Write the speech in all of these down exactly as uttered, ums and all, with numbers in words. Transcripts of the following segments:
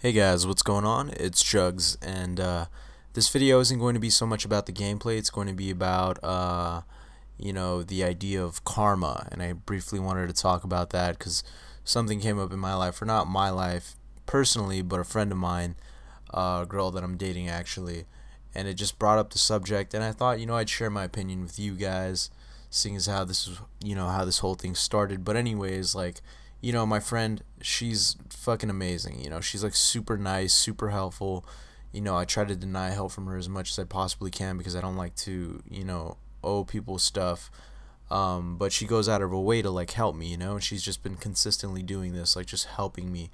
Hey guys, what's going on? It's Jugs, and uh, this video isn't going to be so much about the gameplay. It's going to be about uh, you know, the idea of karma, and I briefly wanted to talk about that because something came up in my life, or not my life personally, but a friend of mine, uh, a girl that I'm dating actually, and it just brought up the subject, and I thought, you know, I'd share my opinion with you guys, seeing as how this is, you know, how this whole thing started. But anyways, like, you know, my friend, she's fucking amazing, you know, she's like super nice, super helpful, you know, I try to deny help from her as much as I possibly can because I don't like to, you know, owe people stuff, um, but she goes out of her way to like help me, you know, and she's just been consistently doing this, like just helping me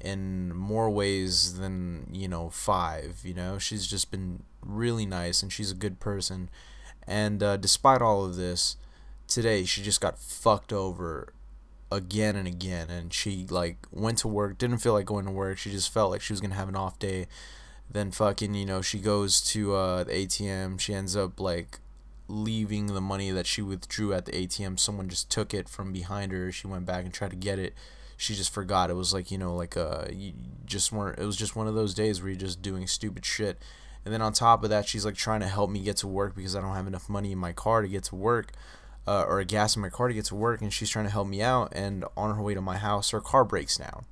in more ways than, you know, five, you know, she's just been really nice and she's a good person, and uh, despite all of this, today she just got fucked over again and again. And she like went to work, didn't feel like going to work, she just felt like she was gonna have an off day. Then fucking, you know, she goes to uh, the A T M, she ends up like leaving the money that she withdrew at the A T M, someone just took it from behind her, she went back and tried to get it, she just forgot. It was like, you know, like uh, you just weren't, it was just one of those days where you're just doing stupid shit. And then on top of that, she's like trying to help me get to work because I don't have enough money in my car to get to work. Uh, or a gas in my car to get to work, and she's trying to help me out, and on her way to my house her car breaks down,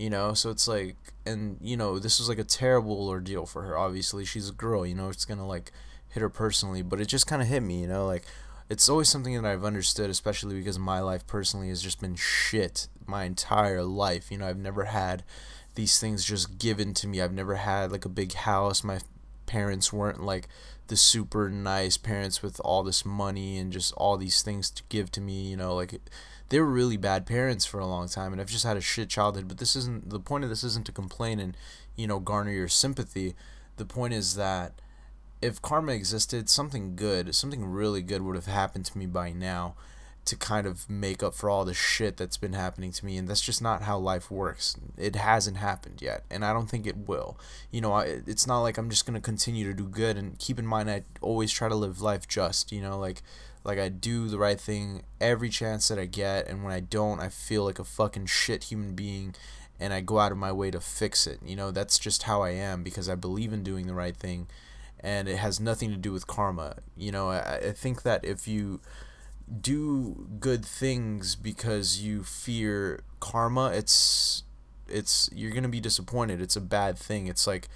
you know. So it's like, and you know, this was like a terrible ordeal for her. Obviously she's a girl, you know, it's gonna like hit her personally, but it just kinda hit me, you know, like it's always something that I've understood, especially because my life personally has just been shit my entire life, you know. I've never had these things just given to me, I've never had like a big house, my parents weren't like the super nice parents with all this money and just all these things to give to me, you know, like they were really bad parents for a long time, and I've just had a shit childhood. But this isn't the point of this isn't to complain and, you know, garner your sympathy. The point is that if karma existed, something good, something really good would have happened to me by now to kind of make up for all the shit that's been happening to me, and that's just not how life works. It hasn't happened yet, and I don't think it will. You know, I, it's not like I'm just going to continue to do good, and keep in mind I always try to live life just, you know, like like I do the right thing every chance that I get, and when I don't, I feel like a fucking shit human being, and I go out of my way to fix it. You know, that's just how I am because I believe in doing the right thing, and it has nothing to do with karma. You know, I, I think that if you do good things because you fear karma, it's it's you're gonna be disappointed. It's a bad thing. It's like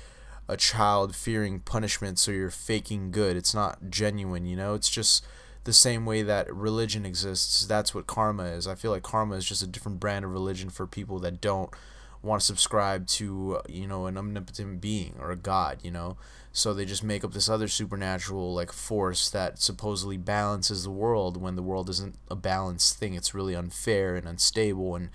a child fearing punishment, so you're faking good. It's not genuine, you know. It's just the same way that religion exists. That's what karma is. I feel like karma is just a different brand of religion for people that don't want to subscribe to, you know, an omnipotent being or a god, you know. So they just make up this other supernatural like force that supposedly balances the world when the world isn't a balanced thing. It's really unfair and unstable, and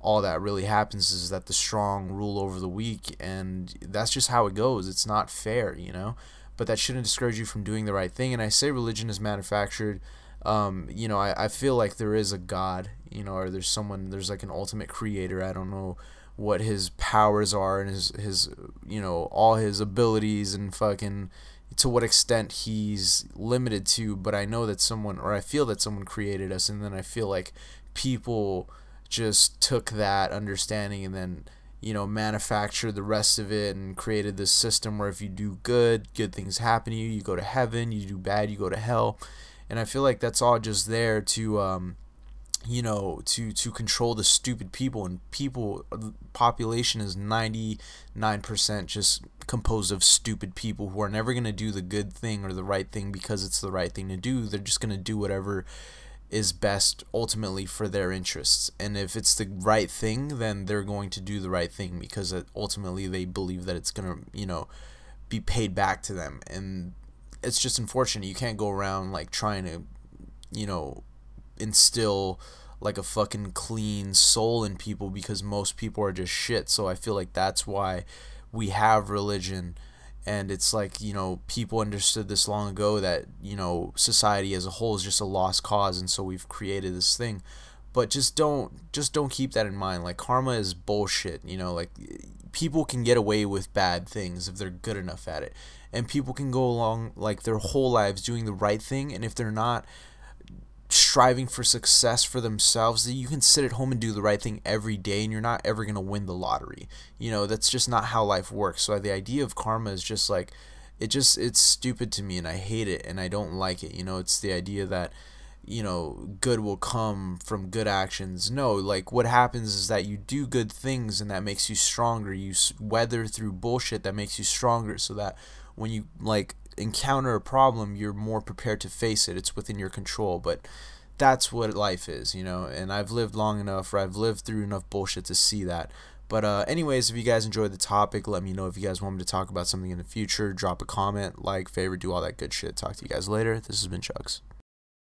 all that really happens is that the strong rule over the weak, and that's just how it goes. It's not fair, you know. But that shouldn't discourage you from doing the right thing. And I say religion is manufactured. Um, you know, I, I feel like there is a god, you know, or there's someone, there's like an ultimate creator. I don't know what his powers are, and his, his, you know, all his abilities, and fucking to what extent he's limited to, but I know that someone, or I feel that someone created us, and then I feel like people just took that understanding and then, you know, manufactured the rest of it and created this system where if you do good, good things happen to you, you go to heaven, you do bad, you go to hell. And I feel like that's all just there to, um, you know, to to control the stupid people. And people, the population is ninety-nine percent just composed of stupid people who are never going to do the good thing or the right thing because it's the right thing to do. They're just going to do whatever is best ultimately for their interests, and if it's the right thing, then they're going to do the right thing because ultimately they believe that it's going to, you know, be paid back to them. And it's just unfortunate. You can't go around like trying to, you know, instill like a fucking clean soul in people because most people are just shit. So I feel like that's why we have religion, and it's like, you know, people understood this long ago that, you know, society as a whole is just a lost cause, and so we've created this thing. But just don't just don't keep that in mind. Like, karma is bullshit, you know. Like, people can get away with bad things if they're good enough at it, and people can go along like their whole lives doing the right thing, and if they're not striving for success for themselves, that you can sit at home and do the right thing every day and you're not ever going to win the lottery. You know, that's just not how life works. So the idea of karma is just like, it just, it's stupid to me and I hate it and I don't like it. You know, it's the idea that, you know, good will come from good actions. No, like what happens is that you do good things and that makes you stronger. You weather through bullshit that makes you stronger, so that when you like encounter a problem, you're more prepared to face it. It's within your control. But that's what life is, you know, and I've lived long enough, or I've lived through enough bullshit to see that. But uh, anyways, if you guys enjoyed the topic, let me know. If you guys want me to talk about something in the future, drop a comment, like, favorite, do all that good shit. Talk to you guys later. This has been Jugs.